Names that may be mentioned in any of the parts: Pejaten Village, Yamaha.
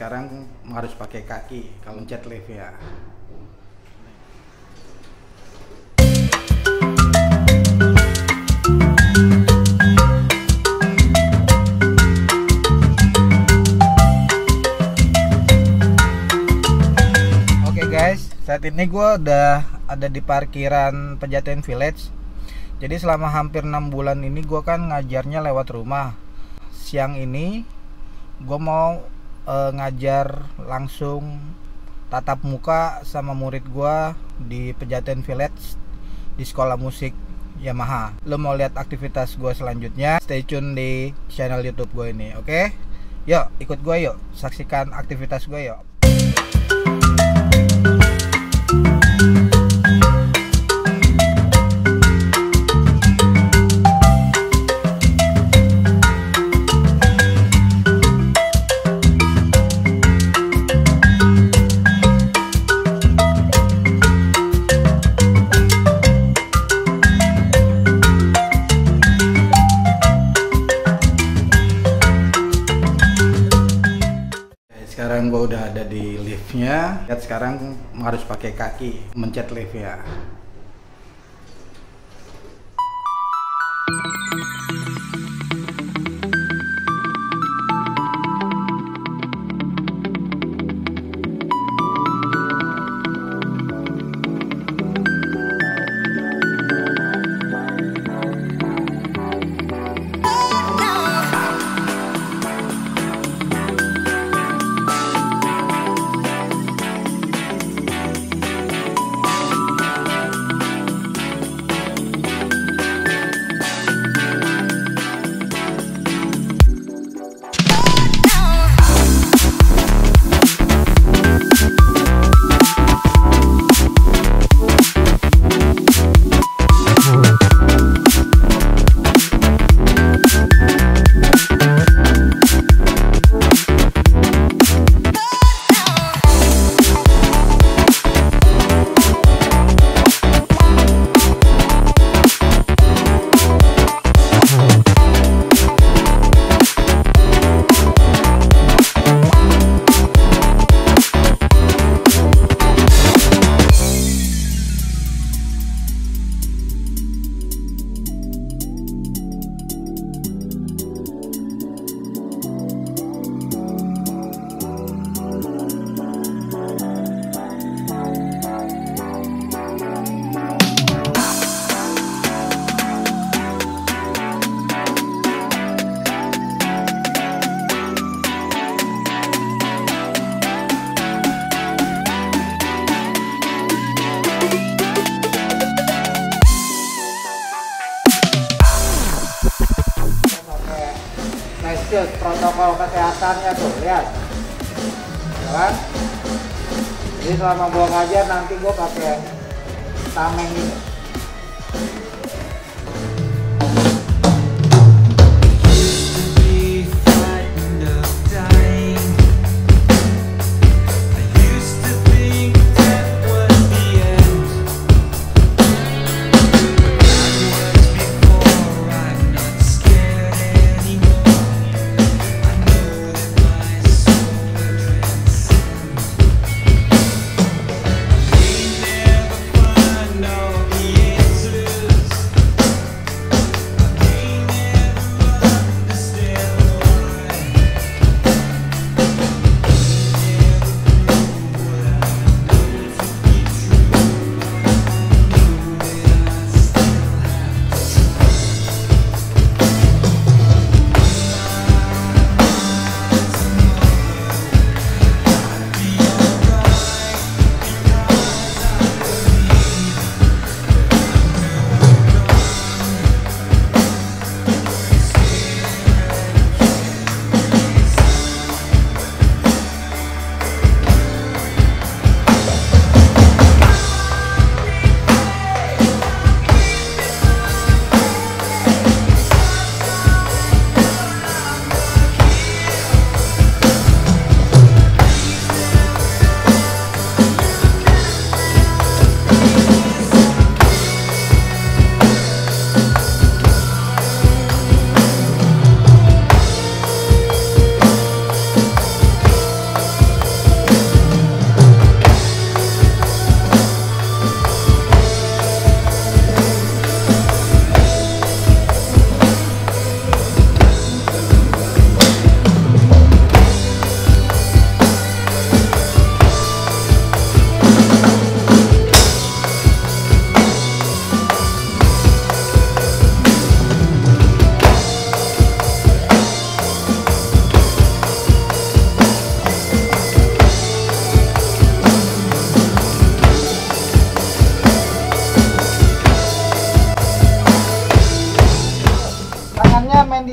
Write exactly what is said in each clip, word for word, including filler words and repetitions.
Sekarang harus pakai kaki kalau jet lift ya. Oke guys, saat ini gue udah ada di parkiran Pejaten Village. Jadi selama hampir enam bulan ini gue kan ngajarnya lewat rumah. Siang ini gue mau e, ngajar langsung tatap muka sama murid gue di Pejaten Village di sekolah musik Yamaha. Lo mau lihat aktivitas gue selanjutnya? Stay tune di channel YouTube gue ini, oke? Okay? Yuk ikut gue yuk, saksikan aktivitas gue yuk. Sekarang gue udah ada di liftnya. Lihat sekarang harus pakai kaki mencet lift ya. Protokol kesehatannya tuh, lihat kan? Jadi selama gua ngajar nanti gua pakai tameng ini. No.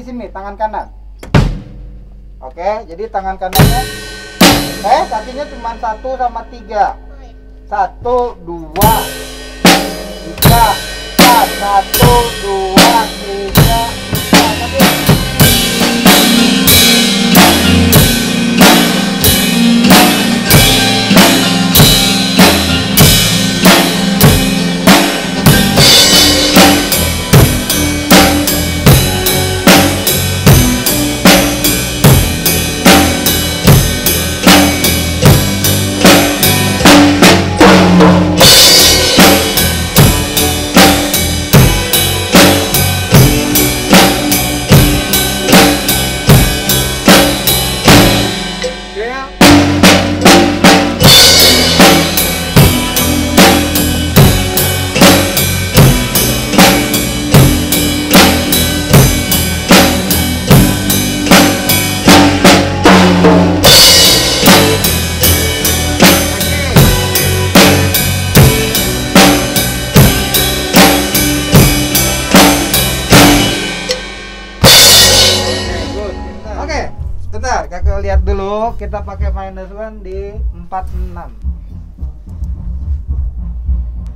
sini, tangan kanan. Oke, jadi tangan kanannya, eh kakinya cuma satu sama tiga. Satu, dua, tiga, empat, satu, dua, tiga, empat, satu. Lihat dulu, kita pakai minus one di empat enam.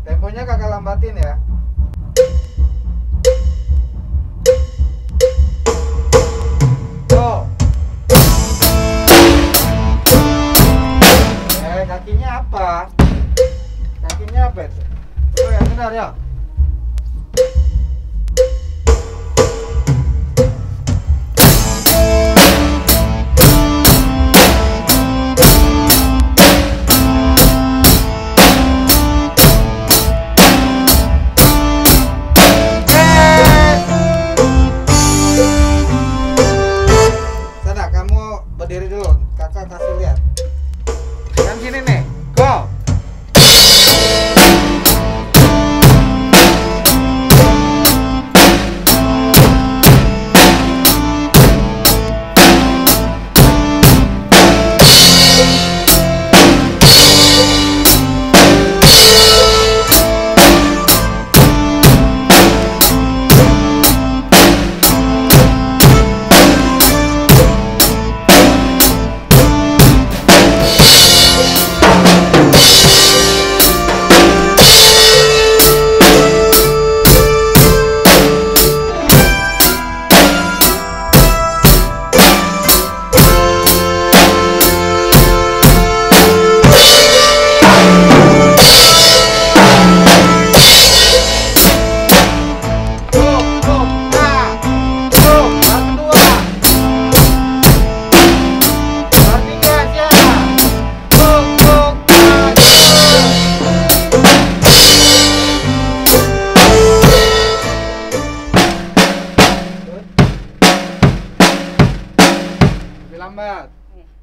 Temponya kakak lambatin ya. Go. Eh, kakinya apa? Kakinya apa itu? Tuh yang benar ya.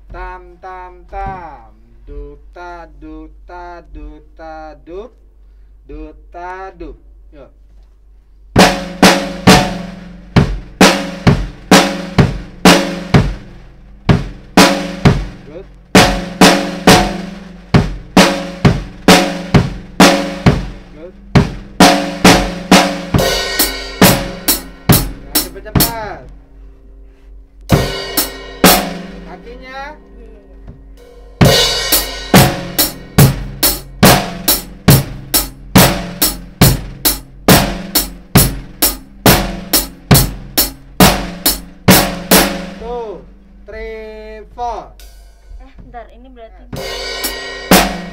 Tam tam tam, duta duta duta dut, duta dut, yuk. Good. Good. Nah, cepat-cepat. Kakinya tuh, three, four. Eh, bentar, ini berarti